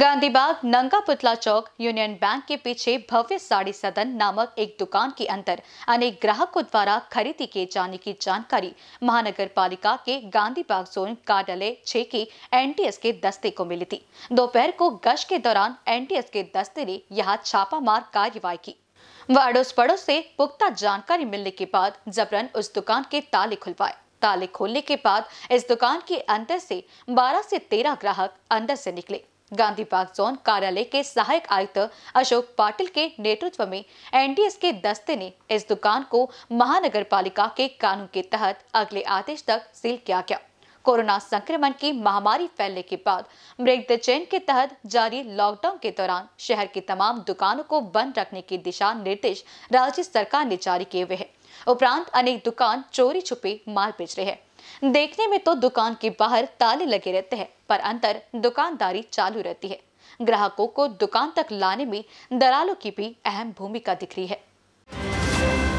गांधीबाग नंगा पुतला चौक union bank के पीछे भव्य साड़ी सदन नामक एक दुकान के अंदर अनेक ग्राहकों द्वारा खरीदी किए जाने की जानकारी महानगर पालिका के गांधीबाग जोन कार्यालय 6 की एनडीएस के दस्ते को मिली थी। दोपहर को गश्त के दौरान एनडीएस के दस्ते ने यहां छापामार कार्रवाई की व अड़ोस पड़ोस से पुख्ता जानकारी मिलने के बाद जबरन उस दुकान के ताले खुलवाए। ताले खोलने के बाद इस दुकान के अंदर से 12 से 13 ग्राहक अंदर से निकले। गांधीबाग जोन कार्यालय के सहायक आयुक्त अशोक पाटिल के नेतृत्व में एनडीएस के दस्ते ने इस दुकान को महानगर पालिका के कानून के तहत अगले आदेश तक सील किया गया। कोरोना संक्रमण की महामारी फैलने के बाद ब्रेक द चेन के तहत जारी लॉकडाउन के दौरान शहर की तमाम दुकानों को बंद रखने के दिशा निर्देश राज्य सरकार ने जारी किए हुए हैं। उपरांत अनेक दुकान चोरी छुपे माल बेच रहे हैं। देखने में तो दुकान के बाहर ताले लगे रहते हैं, पर अंदर दुकानदारी चालू रहती है। ग्राहकों को दुकान तक लाने में दलालों की भी अहम भूमिका दिख रही है।